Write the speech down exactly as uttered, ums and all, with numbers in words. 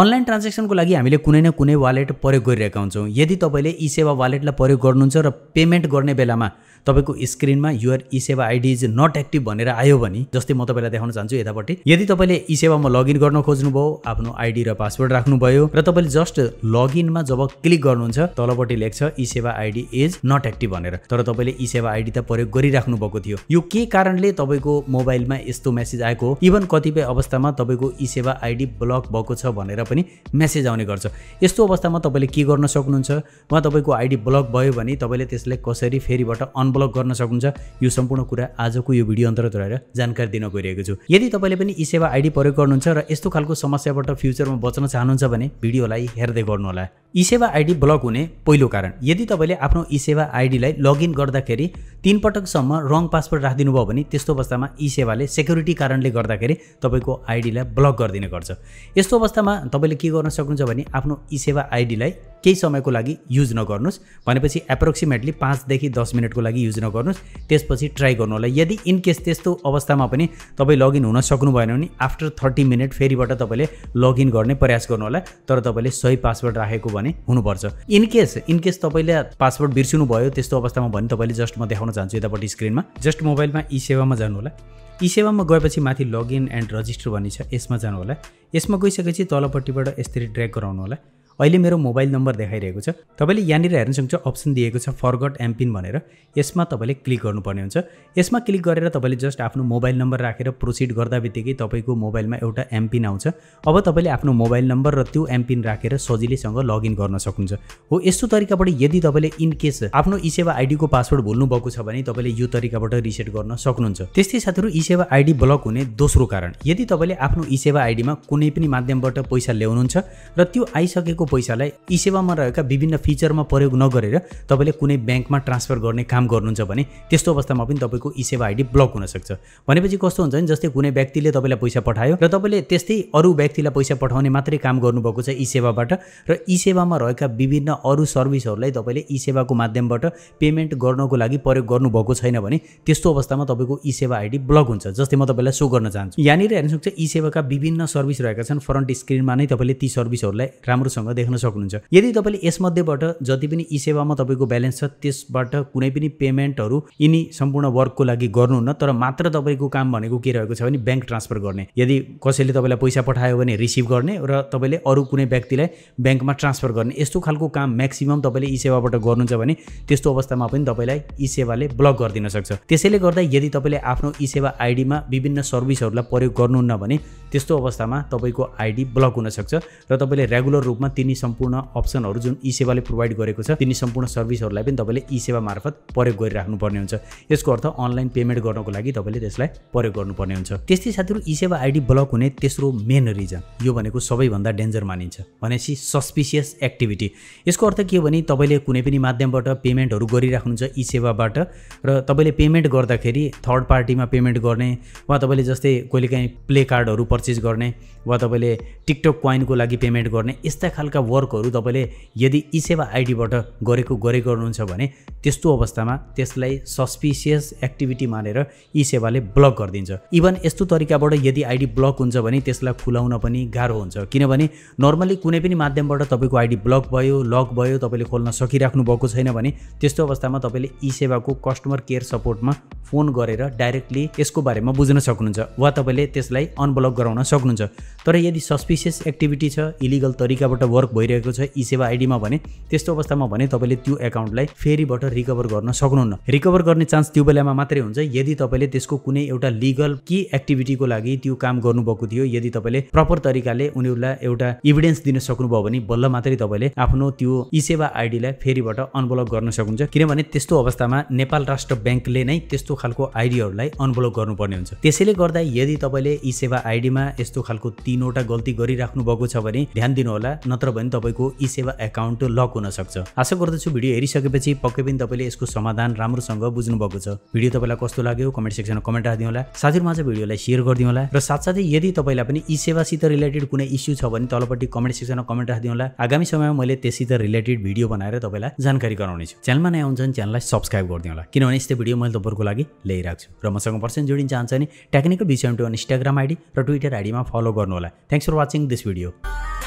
Online ट्रान्ज्याक्सनको लागि हामीले कुनै न कुनै वालेट प्रयोग गरिरहेका हुन्छौं। यदि तपाईले ईसेवा वालेटलाई प्रयोग गर्नुहुन्छ र पेमेन्ट गर्ने बेलामा तपाईको स्क्रिनमा your eSewa ID is not active भनेर आयो भने जस्तै म तपाईलाई देखाउन चाहन्छु यतापट्टि यदि तपाईले ईसेवामा लगइन गर्न खोज्नुभयो आफ्नो आईडी र पासवर्ड राख्नुभयो र तपाईले जस्ट लगइनमा जब क्लिक गर्नुहुन्छ तलपट्टि लेख्छ eSewa ID is not active भनेर, तर तपाईले ईसेवा आईडी त प्रयोग गरिराख्नु भएको थियो। यो के कारणले तपाईको मोबाइलमा यस्तो मेसेज आएको इभन कतिपय अवस्थामा तपाईको ईसेवा आईडी ब्लक भएको छ भनेर पनि मेसेज आउने गर्छ। यस्तो अवस्थामा तपाईले के गर्न सक्नुहुन्छ वा तपाईको आईडी ब्लक भयो भने तपाईले त्यसलाई कसरी फेरिबाट अनब्लक गर्न सक्नुहुन्छ यो सम्पूर्ण कुरा आजको यो भिडियो अन्तर्गत रहेर जानकारी दिन गइरहेको छु। यदि तपाईले पनि ईसेवा आईडी प्रयोग गर्नुहुन्छ र यस्तो खालको समस्याबाट फ्युचरमा बच्न चाहनुहुन्छ भने भिडियोलाई हेर्दै गर्नु होला। ईसेवा आईडी ब्लक हुने पहिलो कारण, यदि तपाईले आफ्नो ईसेवा आईडीलाई लगइन गर्दाखेरि तीन पटकसम्म रङ पासवर्ड राखिदिनु भयो भने त्यस्तो अवस्थामा ईसेवाले सेक्युरिटी कारणले गर्दाखेरि तपाईको आईडीलाई ब्लक गर्दिने गर्छ। यस्तो अवस्थामा तपाईले के गर्न सक्नुहुन्छ भने आफ्नो ईसेवा आईडीलाई केही समयको लागि युज नगर्नुस् भनेपछि एप्रोक्सिमेटली पाँच देखि दस मिनेटको लागि युज नगर्नुस्, त्यसपछि ट्राई गर्नु होला। यदि इन केस त्यस्तो अवस्थामा पनि तपाई लगइन हुन सक्नु भएन भने आफ्टर तीस मिनेट फेरिबाट तपाईले लगइन गर्ने प्रयास गर्नु होला, तर तपाईले सही पासवर्ड राखेको भने हुनुपर्छ। इन केस इन केस तपाईले पासवर्ड बिर्सिनु भयो त्यस्तो अवस्थामा भने तपाईले जस्ट म देखाउन चाहन्छु यतापट्टि स्क्रिनमा जस्ट मोबाइलमा ईसेवामा जानु होला। ईसेवामा गएपछि माथि लगइन एन्ड रजिस्टर भन्ने छ यसमा जानु होला। यसमा गइसकेपछि तलपट्टिबाट यसरी ड्र्याग गराउनु होला। अहिले मेरो मोबाइल नम्बर देखाइरहेको छ, तपाईले यहाँनिर हेर्न सक्नुहुन्छ अप्सन दिएको छ फरगट एमपिन भनेर, यसमा तपाईले क्लिक गर्नुपर्ने हुन्छ। यसमा क्लिक गरेर तपाईले जस्ट आफ्नो मोबाइल नम्बर राखेर प्रोसिड गर्दा बित्तिकै तपाईको मोबाइलमा एउटा एमपिन आउँछ। अब तपाईले आफ्नो मोबाइल नम्बर र त्यो एमपिन राखेर सजिलैसँग लगइन गर्न सक्नुहुन्छ। हो यस्तो तरिकाबाट यदि तपाईले इन केस आफ्नो ईसेवा आईडीको पासवर्ड भुल्नु भएको छ भने तपाईले यो तरिकाबाट रिसेट गर्न सक्नुहुन्छ। त्यस्तै साथीहरु ईसेवा आईडी ब्लक हुने दोस्रो कारण, यदि तपाईले आफ्नो ईसेवा आईडीमा कुनै पनि माध्यमबाट पैसा ल्याउनुहुन्छ र त्यो आइसकेको पैसालाई ईसेवामा रहेका विभिन्न फिचरमा प्रयोग नगरेर तपाईले कुनै ब्याङ्कमा ट्रान्सफर गर्ने काम गर्नुहुन्छ भने त्यस्तो अवस्थामा पनि तपाईको ईसेवा आईडी ब्लक हुन सक्छ। भनेपछि कस्तो हुन्छ नि जस्तै कुनै व्यक्तिले तपाईलाई पैसा पठायो र तपाईले त्यस्तै अरू व्यक्तिलाई पैसा पठाउने मात्रै काम गर्नुभएको छ ईसेवाबाट र ईसेवामा रहेका विभिन्न अरू सर्भिसहरूलाई तपाईले ईसेवाको माध्यमबाट पेमेन्ट गर्नको लागि प्रयोग गर्नुभएको छैन भने त्यस्तो अवस्थामा तपाईको ईसेवा आईडी ब्लक हुन्छ। जस्तै म तपाईलाई सो गर्न चाहन्छु यहाँनिर हेर्न सक्छ ईसेवाका विभिन्न सर्भिस रहेका छन्, फ्रन्ट स्क्रिनमा नै तपाईले ती सर्भिसहरूलाई राम्रोसँग देख्न सक्नुहुन्छ। यदि तपाईले यसमध्येबाट जति पनि ईसेवामा तपाईको ब्यालेन्स छ त्यसबाट कुनै पनि पेमेन्टहरु यिनी सम्पूर्ण वर्कको लागि गर्नुहुन्न, तर मात्र तपाईको काम भनेको के रहेको छ भने ब्याङ्क ट्रान्सफर गर्ने। यदि कसैले तपाईलाई पैसा पठायो भने रिसिभ गर्ने र तपाईले अरू कुनै व्यक्तिलाई ब्याङ्कमा ट्रान्सफर गर्ने, यस्तो खालको काम म्याक्सिमम तपाईले ईसेवाबाट गर्नुहुन्छ भने त्यस्तो अवस्थामा पनि तपाईलाई ईसेवाले ब्लक गर्दिन सक्छ। त्यसैले गर्दा यदि तपाईले आफ्नो ईसेवा आईडीमा विभिन्न सर्भिसहरुलाई प्रयोग गर्नुहुन्न भने त्यस्तो अवस्थामा तपाईको आईडी ब्लक हुन सक्छ र तपाईले रेगुलर रूपमा तिनी सम्पूर्ण अप्सनहरु जुन ईसेवाले प्रोवाइड गरेको छ तिनी सम्पूर्ण सर्भिसहरुलाई पनि तपाईले ईसेवा मार्फत प्रयोग गरिराख्नु पर्ने हुन्छ। यसको अर्थ अनलाइन पेमेन्ट गर्नको लागि तपाईले त्यसलाई प्रयोग गर्नुपर्ने हुन्छ। त्यस्तै साथीहरु ईसेवा आईडी ब्लक हुने तेस्रो मेन रिजन यो भनेको सबैभन्दा डेन्जर मानिन्छ भनेसी सस्पिशियस एक्टिभिटी। यसको अर्थ के हो भने तपाईले कुनै पनि माध्यमबाट पेमेन्टहरु गरिराख्नुहुन्छ ईसेवाबाट र तपाईले पेमेन्ट गर्दाखेरि थर्ड पार्टीमा पेमेन्ट गर्ने वा तपाईले जस्तै कहिलेकाहीँ प्ले कार्डहरु पर्चेज गर्ने वा तपाईले टिकटक क्वाइनको लागि पेमेन्ट गर्ने यस्ता खालका वर्कहरु तपाईले यदि ईसेवा आईडीबाट गरेको गरे गर्नुहुन्छ भने त्यस्तो अवस्थामा त्यसलाई सस्पिशियस एक्टिभिटी मानेर ईसेवाले ब्लक गर्दिन्छ। इभन यस्तो तरिकाबाट यदि आईडी ब्लक हुन्छ भने त्यसलाई खुलाउन पनि गाह्रो हुन्छ, किनभने नर्मली कुनै पनि माध्यमबाट तपाईको आईडी ब्लक भयो लक भयो तपाईले खोल्न सकिराख्नु भएको छैन भने त्यस्तो अवस्थामा तपाईले ईसेवाको कस्टमर केयर सपोर्टमा फोन गरेर डाइरेक्टली यसको बारेमा बुझ्न सक्नुहुन्छ वा तपाईले त्यसलाई अनब्लक गराउन सक्नुहुन्छ। तर यदि सस्पिशियस एक्टिभिटी छ इलिगल तरिकाबाट वर्क भइरहेको छ ईसेवा आईडीमा भने त्यस्तो अवस्थामा भने तपाईले त्यो एकाउन्टलाई फेरिबाट रिकभर गर्न सक्नुहुन्न। रिकभर गर्ने चान्स त्यो बेलामा मात्रै हुन्छ यदि तपाईले त्यसको कुनै एउटा लिगल कि एक्टिभिटीको लागि त्यो काम गर्नुभएको थियो। यदि तपाईले प्रपर तरिकाले उनीहरुलाई एउटा एभिडेन्स दिन सक्नुभयो भने बल्ल मात्रै तपाईले आफ्नो त्यो ईसेवा आईडीलाई फेरिबाट अनब्लक गर्न सक्नुहुन्छ, किनभने त्यस्तो अवस्थामा नेपाल राष्ट्र बैंकले नै त्यस्तो खालको आईडीहरुलाई अनब्लक गर्नुपर्ने हुन्छ। त्यसैले गर्दा यदि तपाईले ईसेवा आईडीमा यस्तो खालको तीनवटा गल्ती गरिराख्नु भएको छ भने ध्यान दिनु होला, नत्र भने तपाईको ईसेवा एकाउन्ट लक हुन सक्छ। आशा गर्दछु भिडियो हेरिसकेपछि पक्कै पनि तपाईले यसको समाधान राम्रोसँग बुझ्नु भएको छ। भिडियो तपाईलाई कस्तो लाग्यो कमेन्ट सेक्सनमा कमेन्ट राख्दिनु होला, साथीहरु माझ भिडियोलाई शेयर गर्दिनु होला र साथसाथै यदि तपाईलाई पनि ईसेवासित रिलेटेड कुनै इश्यू छ भने तलपट्टि कमेन्ट सेक्सनमा कमेन्ट राख्दिनु होला। आगामी समयमा मैले त्यससित रिलेटेड भिडियो बनाएर तपाईलाई जानकारी गराउने छु। च्यानलमा नयाँ हुन्छन् च्यानललाई सब्स्क्राइब गर्दिनु होला, किनभने यस्तै भिडियो मैले तपाईहरुको लागि ल्याइराख्छु र मसँग पर्सनल जोडिन चाहन्छ नि technical vision to Instagram ID र ट्विटर आईडीमा फलो गर्नु होला। Thanks for watching this video.